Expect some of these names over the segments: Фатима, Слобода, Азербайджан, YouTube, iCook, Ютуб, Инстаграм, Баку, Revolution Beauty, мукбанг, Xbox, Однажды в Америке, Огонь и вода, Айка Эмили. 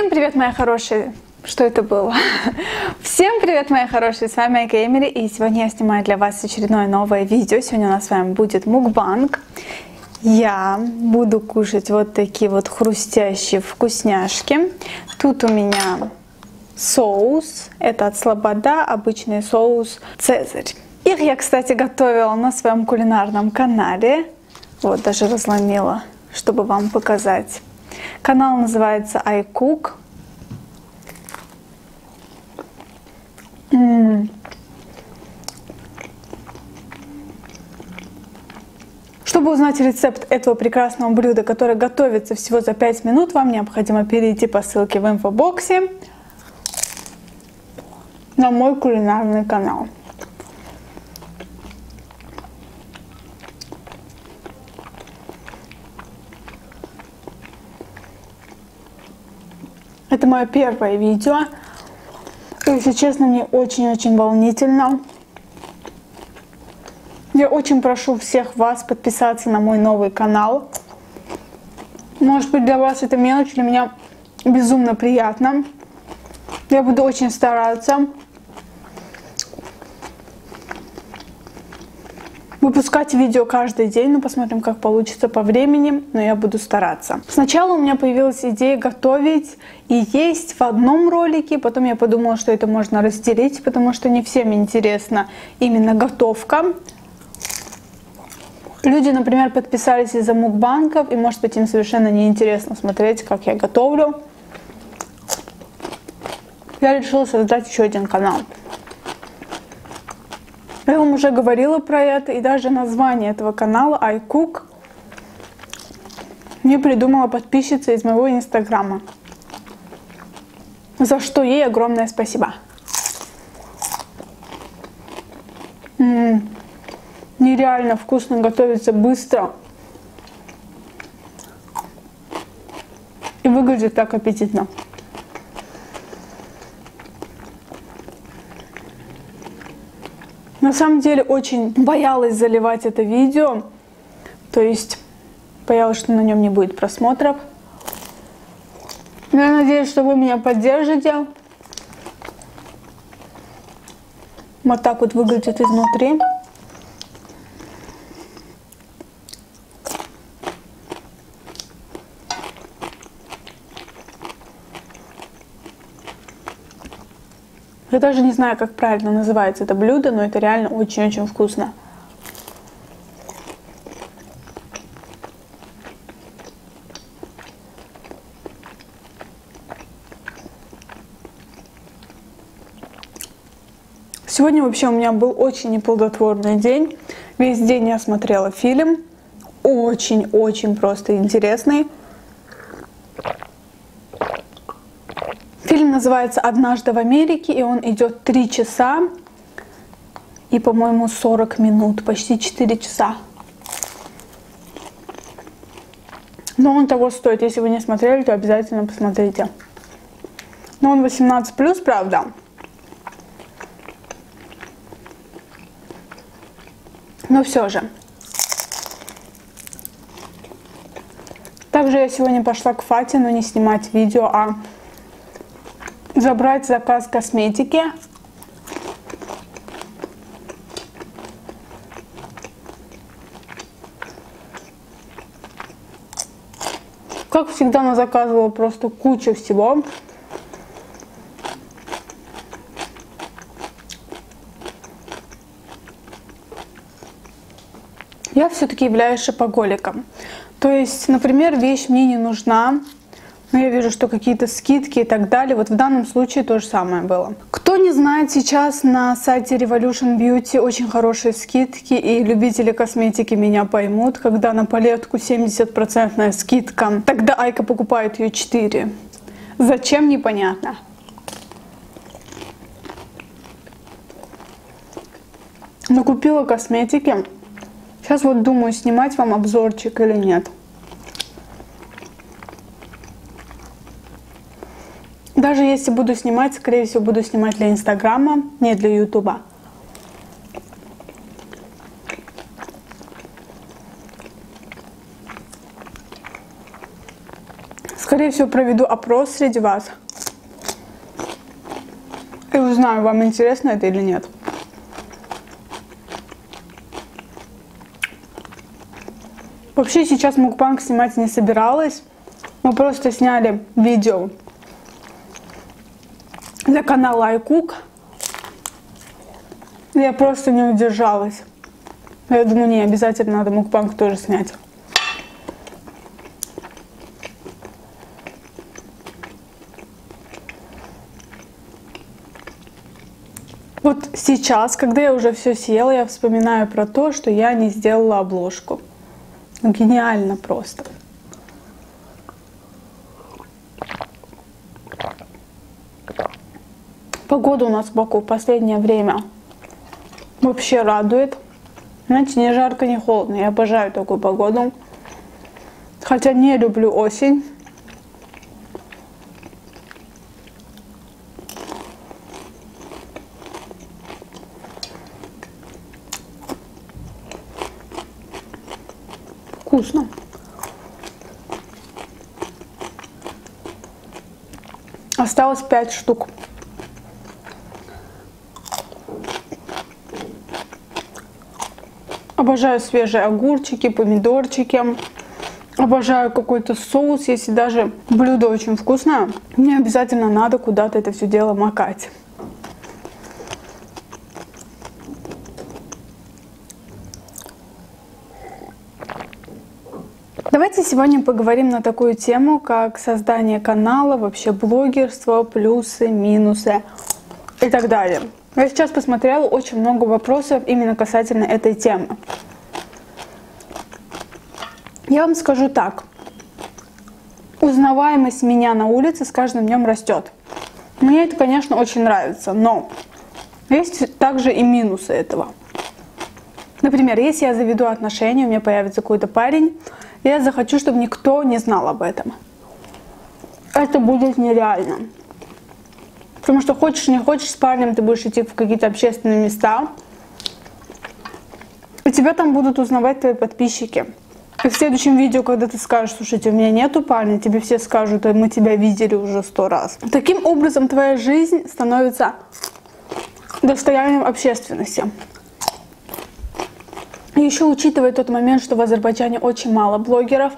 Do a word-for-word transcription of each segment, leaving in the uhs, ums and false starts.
Всем привет, мои хорошие! Что это было? Всем привет, мои хорошие! С вами Айка Эмили, и сегодня я снимаю для вас очередное новое видео. Сегодня у нас с вами будет мукбанг. Я буду кушать вот такие вот хрустящие вкусняшки. Тут у меня соус. Это от Слобода, обычный соус «Цезарь». Их я, кстати, готовила на своем кулинарном канале. Вот, даже разломила, чтобы вам показать. Канал называется iCook. Чтобы узнать рецепт этого прекрасного блюда, которое готовится всего за пять минут, вам необходимо перейти по ссылке в инфобоксе на мой кулинарный канал. Это мое первое видео. И, если честно, мне очень-очень волнительно. Я очень прошу всех вас подписаться на мой новый канал. Может быть, для вас это мелочь, для меня безумно приятно. Я буду очень стараться выпускать видео каждый день, ну посмотрим, как получится по времени, но я буду стараться. Сначала у меня появилась идея готовить и есть в одном ролике, потом я подумала, что это можно разделить, потому что не всем интересна именно готовка. Люди, например, подписались из-за мукбанков, и может быть им совершенно неинтересно смотреть, как я готовлю. Я решила создать еще один канал. Я вам уже говорила про это, и даже название этого канала iCook мне придумала подписчица из моего инстаграма, за что ей огромное спасибо. М-м, нереально вкусно, готовится быстро и выглядит так аппетитно. На самом деле очень боялась заливать это видео, то есть боялась, что на нем не будет просмотров. Я надеюсь, что вы меня поддержите. Вот так вот выглядит изнутри. Я даже не знаю, как правильно называется это блюдо, но это реально очень-очень вкусно. Сегодня вообще у меня был очень неплодотворный день. Весь день я смотрела фильм. Очень-очень просто интересный. Фильм называется «Однажды в Америке», и он идет три часа и, по-моему, сорок минут, почти четыре часа. Но он того стоит. Если вы не смотрели, то обязательно посмотрите. Но он восемнадцать плюс, правда. Но все же. Также я сегодня пошла к Фате, но не снимать видео, а забрать заказ косметики. Как всегда, она заказывала просто кучу всего. Я все-таки являюсь шопоголиком. То есть, например, вещь мне не нужна, но я вижу, что какие-то скидки и так далее. Вот в данном случае то же самое было. Кто не знает, сейчас на сайте Revolution Beauty очень хорошие скидки. И любители косметики меня поймут. Когда на палетку семьдесят процентов скидка, тогда Айка покупает ее четыре. Зачем, непонятно. Но купила косметики. Сейчас вот думаю, снимать вам обзорчик или нет. Даже если буду снимать, скорее всего, буду снимать для Инстаграма, не для Ютуба. Скорее скорее всего, проведу опрос среди вас. И узнаю, вам интересно это или нет. Вообще, сейчас мукбанг снимать не собиралась. Мы просто сняли видео для канала iCook. Я просто не удержалась. Я думаю, не, обязательно надо мукбанг тоже снять. Вот сейчас, когда я уже все съела, я вспоминаю про то, что я не сделала обложку. Гениально просто. Погода у нас в Баку в последнее время вообще радует. Знаете, ни жарко, ни холодно. Я обожаю такую погоду. Хотя не люблю осень. Вкусно. Осталось пять штук. Обожаю свежие огурчики, помидорчики. Обожаю какой-то соус. Если даже блюдо очень вкусное, мне обязательно надо куда-то это все дело макать. Давайте сегодня поговорим на такую тему, как создание канала, вообще блогерство, плюсы, минусы и так далее. Я сейчас посмотрела очень много вопросов именно касательно этой темы. Я вам скажу так. Узнаваемость меня на улице с каждым днем растет. Мне это, конечно, очень нравится, но есть также и минусы этого. Например, если я заведу отношения, у меня появится какой-то парень, я захочу, чтобы никто не знал об этом. Это будет нереально. Потому что хочешь, не хочешь, с парнем ты будешь идти в какие-то общественные места. И тебя там будут узнавать твои подписчики. И в следующем видео, когда ты скажешь, слушайте, у меня нету парня, тебе все скажут, мы тебя видели уже сто раз. Таким образом, твоя жизнь становится достоянием общественности. И еще учитывая тот момент, что в Азербайджане очень мало блогеров,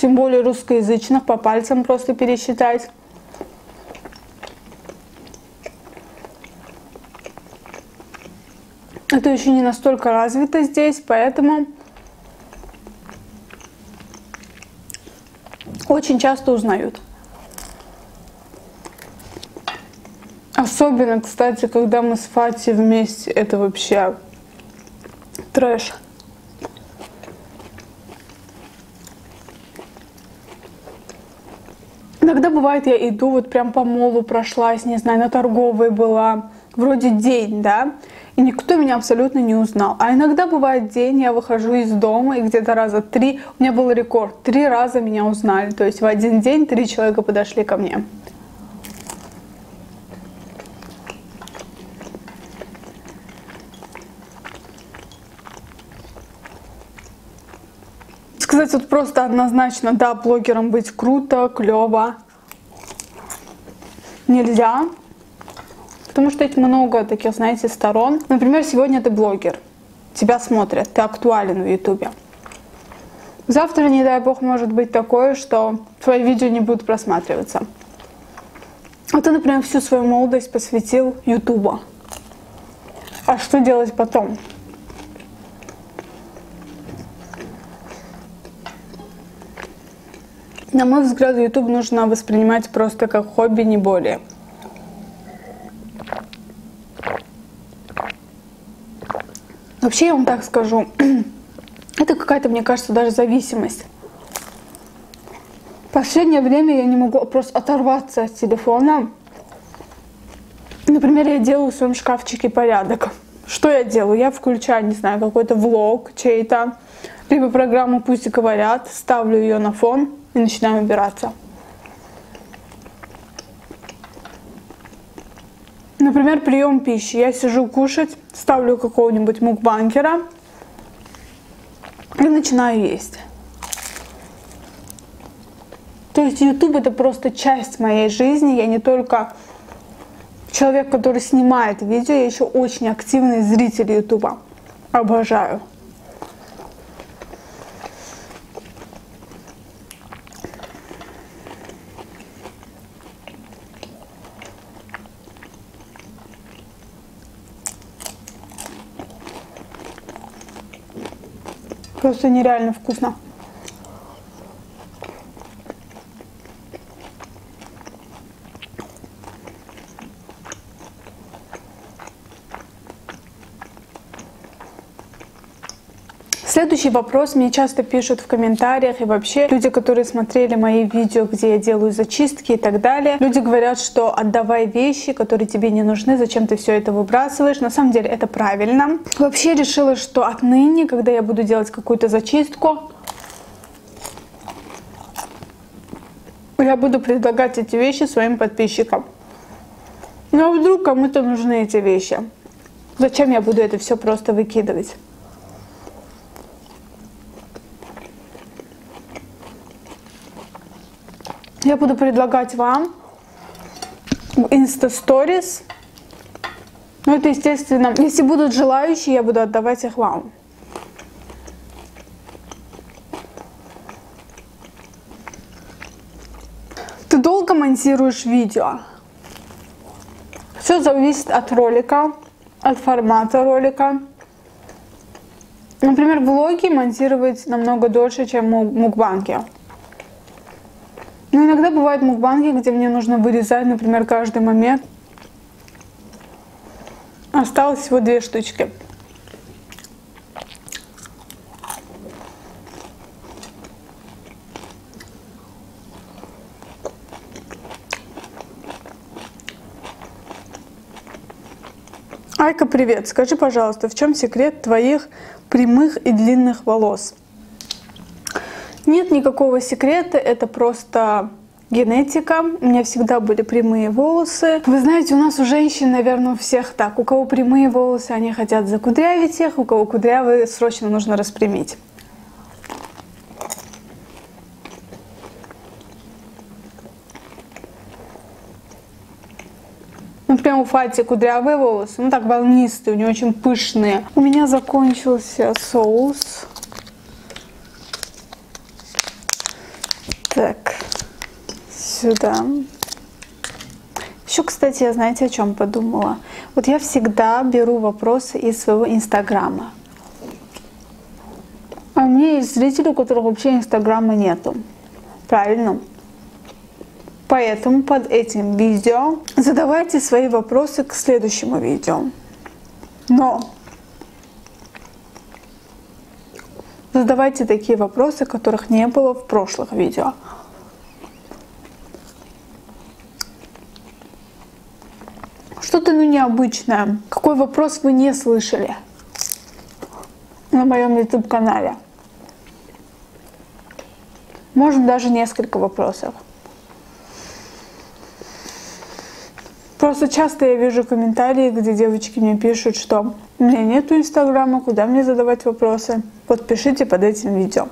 тем более русскоязычных, по пальцам просто пересчитать. Это еще не настолько развито здесь, поэтому очень часто узнают. Особенно, кстати, когда мы с Фати вместе, это вообще трэш. Иногда бывает, я иду, вот прям по молу прошлась, не знаю, на торговой была, вроде день, да? И никто меня абсолютно не узнал. А иногда бывает день, я выхожу из дома, и где-то раза три, у меня был рекорд, три раза меня узнали. То есть в один день три человека подошли ко мне. Сказать вот просто однозначно, да, блогером быть круто, клево нельзя. Потому что есть много таких, знаете, сторон. Например, сегодня ты блогер, тебя смотрят, ты актуален в Ютубе. Завтра, не дай бог, может быть такое, что твои видео не будут просматриваться. А ты, например, всю свою молодость посвятил Ютубу. А что делать потом? На мой взгляд, Ютуб нужно воспринимать просто как хобби, не более. Вообще, я вам так скажу, это какая-то, мне кажется, даже зависимость. В последнее время я не могу просто оторваться от телефона. Например, я делаю в своем шкафчике порядок. Что я делаю? Я включаю, не знаю, какой-то влог чей-то, либо программу «Пусть говорят», ставлю ее на фон и начинаю убираться. Например, прием пищи. Я сижу кушать, ставлю какого-нибудь мукбанкера и начинаю есть. То есть YouTube — это просто часть моей жизни. Я не только человек, который снимает видео, я еще очень активный зритель YouTube. Обожаю. Просто нереально вкусно. Следующий вопрос мне часто пишут в комментариях и вообще люди, которые смотрели мои видео, где я делаю зачистки и так далее. Люди говорят, что отдавай вещи, которые тебе не нужны, зачем ты все это выбрасываешь. На самом деле это правильно. Вообще решила, что отныне, когда я буду делать какую-то зачистку, я буду предлагать эти вещи своим подписчикам. Но вдруг кому-то нужны эти вещи. Зачем я буду это все просто выкидывать? Я буду предлагать вам инста-сторис. Ну, это естественно. Если будут желающие, я буду отдавать их вам. Ты долго монтируешь видео? Все зависит от ролика, от формата ролика. Например, влоги монтировать намного дольше, чем мукбанки. Но иногда бывают мукбанги, где мне нужно вырезать, например, каждый момент. Осталось всего две штучки. Айка, привет! Скажи, пожалуйста, в чем секрет твоих прямых и длинных волос? Нет никакого секрета, это просто генетика. У меня всегда были прямые волосы. Вы знаете, у нас у женщин, наверное, у всех так. У кого прямые волосы, они хотят закудрявить их, у кого кудрявые, срочно нужно распрямить. Ну, прям у Фати кудрявые волосы, ну так волнистые, у нее очень пышные. У меня закончился соус. Так, сюда. Еще, кстати, я, знаете, о чем подумала? Вот я всегда беру вопросы из своего Инстаграма. А у меня есть зрители, у которых вообще Инстаграма нету. Правильно? Поэтому под этим видео задавайте свои вопросы к следующему видео. Но задавайте такие вопросы, которых не было в прошлых видео. Что-то ну, необычное. Какой вопрос вы не слышали на моем YouTube-канале? Можно даже несколько вопросов. Просто часто я вижу комментарии, где девочки мне пишут, что у меня нету Инстаграма, куда мне задавать вопросы. Вот пишите под этим видео.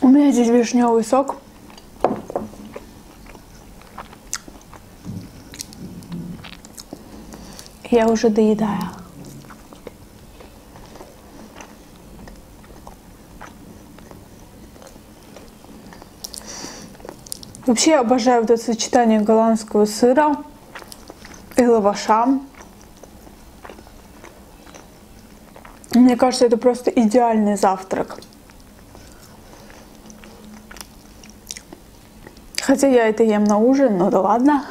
У меня здесь вишневый сок. Я уже доедаю. Вообще я обожаю вот это сочетание голландского сыра и лаваша. Мне кажется, это просто идеальный завтрак. Хотя я это ем на ужин, но да ладно.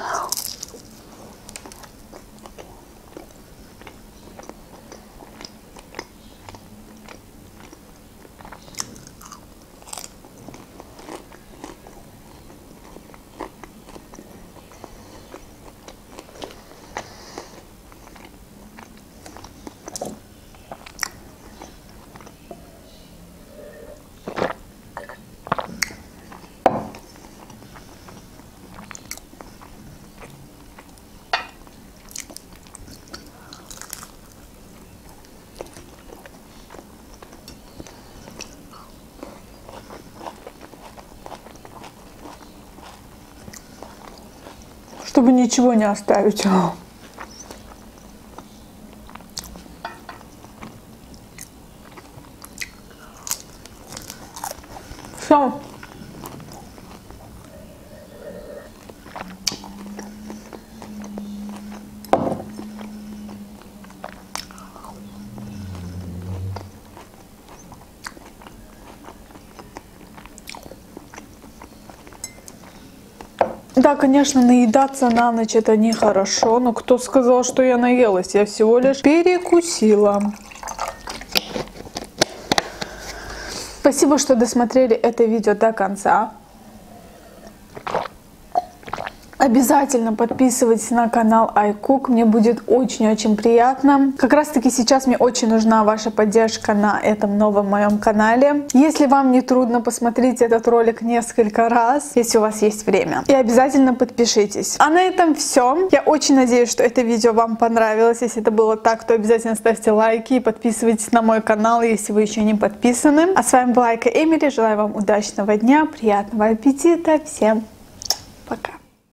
чтобы ничего не оставить. Все. Да, конечно, наедаться на ночь — это нехорошо, но кто сказал, что я наелась? Я всего лишь перекусила. Спасибо, что досмотрели это видео до конца. Обязательно подписывайтесь на канал iCook, мне будет очень-очень приятно. Как раз таки сейчас мне очень нужна ваша поддержка на этом новом моем канале. Если вам не трудно, посмотрите этот ролик несколько раз, если у вас есть время. И обязательно подпишитесь. А на этом все. Я очень надеюсь, что это видео вам понравилось. Если это было так, то обязательно ставьте лайки и подписывайтесь на мой канал, если вы еще не подписаны. А с вами была Айка Эмили. Желаю вам удачного дня, приятного аппетита. Всем пока.